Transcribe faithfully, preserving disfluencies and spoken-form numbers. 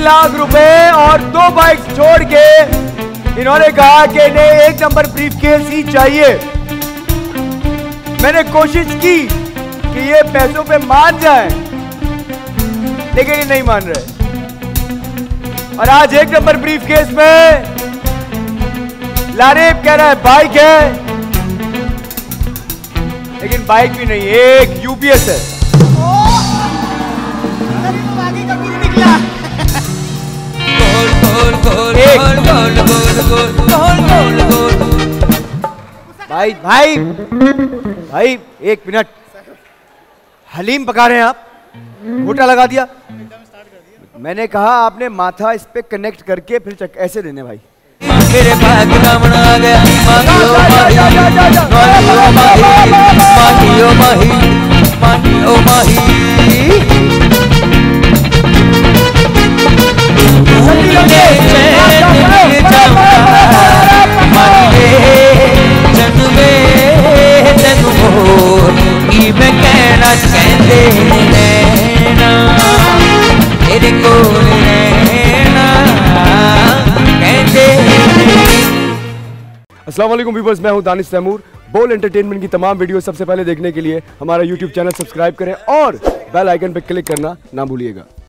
लाख रुपए और दो बाइक छोड़ के इन्होंने कहा कि इन्हें एक नंबर ब्रीफकेस ही चाहिए। मैंने कोशिश की कि ये पैसों पे मान जाए, लेकिन ये नहीं मान रहे। और आज एक नंबर ब्रीफकेस में लारेब कह रहा है बाइक है, लेकिन बाइक भी नहीं, एक यूपीएस है। भाई भाई भाई एक मिनट, हलीम पका रहे हैं आप, घोटा लगा दिया। मैंने कहा आपने माथा इस पे कनेक्ट करके फिर ऐसे देने भाई। मेरे भाग ब्राह्मण आ गया, मानियो माही, मानियो माही, मानियो माही, मानियो माही। अस्सलाम वालेकुम व्यूअर्स, मैं हूं दानिश तैमूर। बोल एंटरटेनमेंट की तमाम वीडियो सबसे पहले देखने के लिए हमारा यूट्यूब चैनल सब्सक्राइब करें और बेल आइकन पर क्लिक करना ना भूलिएगा।